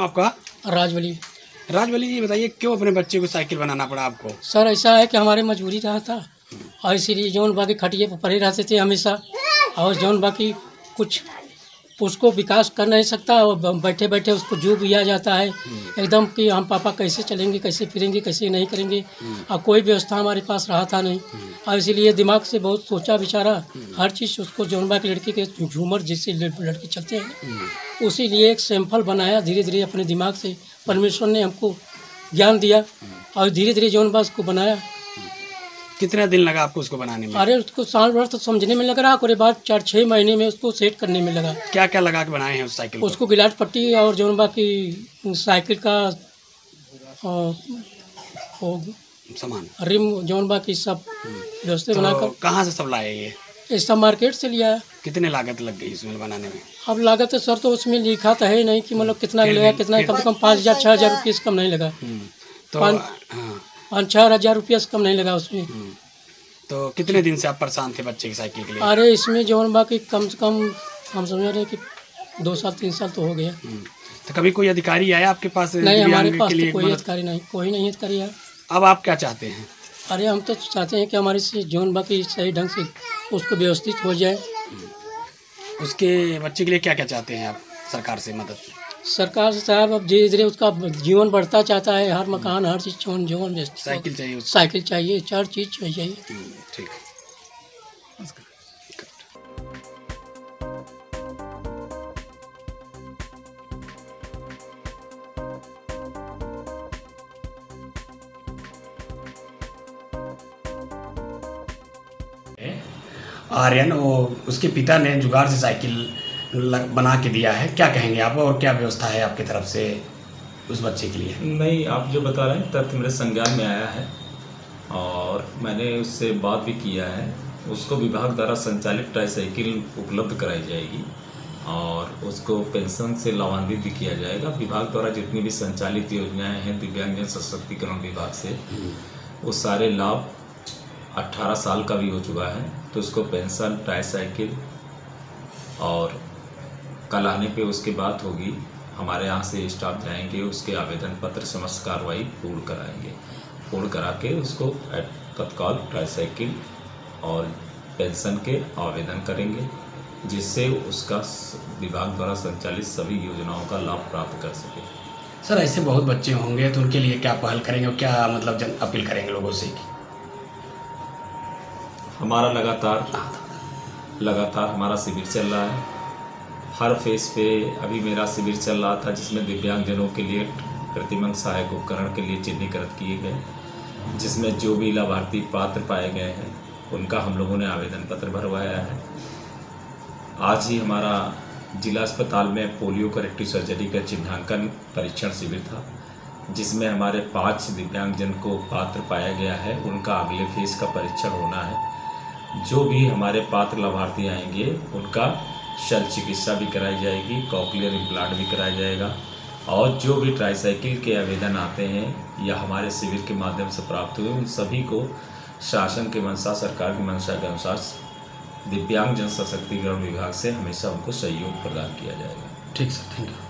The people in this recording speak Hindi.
आपका राजवली। राजवली जी बताइए क्यों अपने बच्चे को साइकिल बनाना पड़ा आपको? सर ऐसा है कि हमारे मजबूरी रहा था और इसीलिए जौन बाकी खटिए पर पड़े रहते थे हमेशा और जौन बाकी कुछ उसको विकास कर नहीं सकता और बैठे बैठे उसको जो दिया जाता है एकदम कि हम पापा कैसे चलेंगे कैसे फिरेंगे कैसे नहीं करेंगे और कोई व्यवस्था हमारे पास रहा था नहीं और इसीलिए दिमाग से बहुत सोचा विचारा हर चीज़ उसको जौनबा की लड़की के झूमर जिससे लड़के चलते हैं उसी लिए एक सैंपल बनाया धीरे धीरे अपने दिमाग से। परमेश्वर ने हमको ज्ञान दिया और धीरे धीरे जौनबा उसको बनाया। कितना दिन लगा आपको उसको बनाने में? अरे उसको साल भर तो समझने में लग रहा और बाद 4-6 महीने में उसको सेट करने में लगा। क्या क्या लगा के बनाए हैं उस साइकिल को? उसको गिलास पट्टी और जो बाकी साइकिल का सामान रिम जो बाकी सब दोस्ते तो बनाकर। कहाँ से सब लाए ये? इस सब मार्केट से लिया। कितने लागत लग गई इसमें बनाने में? अब लागत सर तो उसमें लिखा तो है नहीं कि मतलब कितना लगा कितना, कम से कम 5000-6000 रुपये कम नहीं लगा। तो 5000-6000 रुपया से कम नहीं लगा उसमें। तो कितने दिन से आप परेशान थे बच्चे की साइकिल के लिए? अरे इसमें जो बाकी कम से कम हम समझ रहे हैं कि 2 साल 3 साल तो हो गया। तो कभी कोई अधिकारी आया आपके पास? नहीं हमारे पास के लिए तो कोई अधिकारी नहीं, कोई नहीं अधिकारी आया। अब आप क्या चाहते हैं? अरे हम तो चाहते हैं कि हमारे से जो बाकी सही ढंग से उसको व्यवस्थित हो जाए। उसके बच्चे के लिए क्या क्या चाहते हैं आप सरकार से मदद? सरकार साहब अब धीरे धीरे उसका जीवन बढ़ता चाहता है, हर मकान हर चीज़ जीवन जीवन साइकिल चाहिए, साइकिल चाहिए, चार चीज़ चाहिए। ठीक है। आर्यन और उसके पिता ने जुगाड़ से साइकिल बना के दिया है, क्या कहेंगे आप और क्या व्यवस्था है आपकी तरफ से उस बच्चे के लिए? नहीं आप जो बता रहे हैं तथ्य मेरे संज्ञान में आया है और मैंने उससे बात भी किया है। उसको विभाग द्वारा संचालित ट्राई साइकिल उपलब्ध कराई जाएगी और उसको पेंशन से लाभान्वित भी किया जाएगा। विभाग द्वारा जितनी भी संचालित योजनाएं हैं दिव्यांगजन सशक्तिकरण विभाग से वो सारे लाभ 18 साल का भी हो चुका है तो उसको पेंशन ट्राई साइकिल और कल आने पे उसके बात होगी। हमारे यहाँ से स्टाफ जाएंगे, उसके आवेदन पत्र समस्त कार्रवाई पूर्ण कराएंगे, पूर्ण करा के उसको तत्काल ट्राईसाइकिल और पेंशन के आवेदन करेंगे जिससे उसका विभाग द्वारा संचालित सभी योजनाओं का लाभ प्राप्त कर सके। सर ऐसे बहुत बच्चे होंगे तो उनके लिए क्या पहल करेंगे और क्या मतलब जन अपील करेंगे लोगों से? हमारा लगातार हमारा शिविर चल रहा है हर फेस पे। अभी मेरा शिविर चल रहा था जिसमें दिव्यांगजनों के लिए प्रतिबंध सहायक उपकरण के लिए चिन्हीकृत किए गए, जिसमें जो भी लाभार्थी पात्र पाए गए हैं उनका हम लोगों ने आवेदन पत्र भरवाया है। आज ही हमारा जिला अस्पताल में पोलियो करेक्टिव सर्जरी का चिन्हांकन परीक्षण शिविर था जिसमें हमारे 5 दिव्यांगजन को पात्र पाया गया है, उनका अगले फेज का परीक्षण होना है। जो भी हमारे पात्र लाभार्थी आएंगे उनका शल चिकित्सा भी कराई जाएगी, कॉकलियर इम्प्लांट भी कराया जाएगा और जो भी ट्राईसाइकिल के आवेदन आते हैं या हमारे शिविर के माध्यम से प्राप्त हुए उन सभी को शासन के अनुसार सरकार के मंशा के अनुसार दिव्यांग जन सशक्तिकरण विभाग से हमेशा उनको सहयोग प्रदान किया जाएगा। ठीक सर, थैंक यू।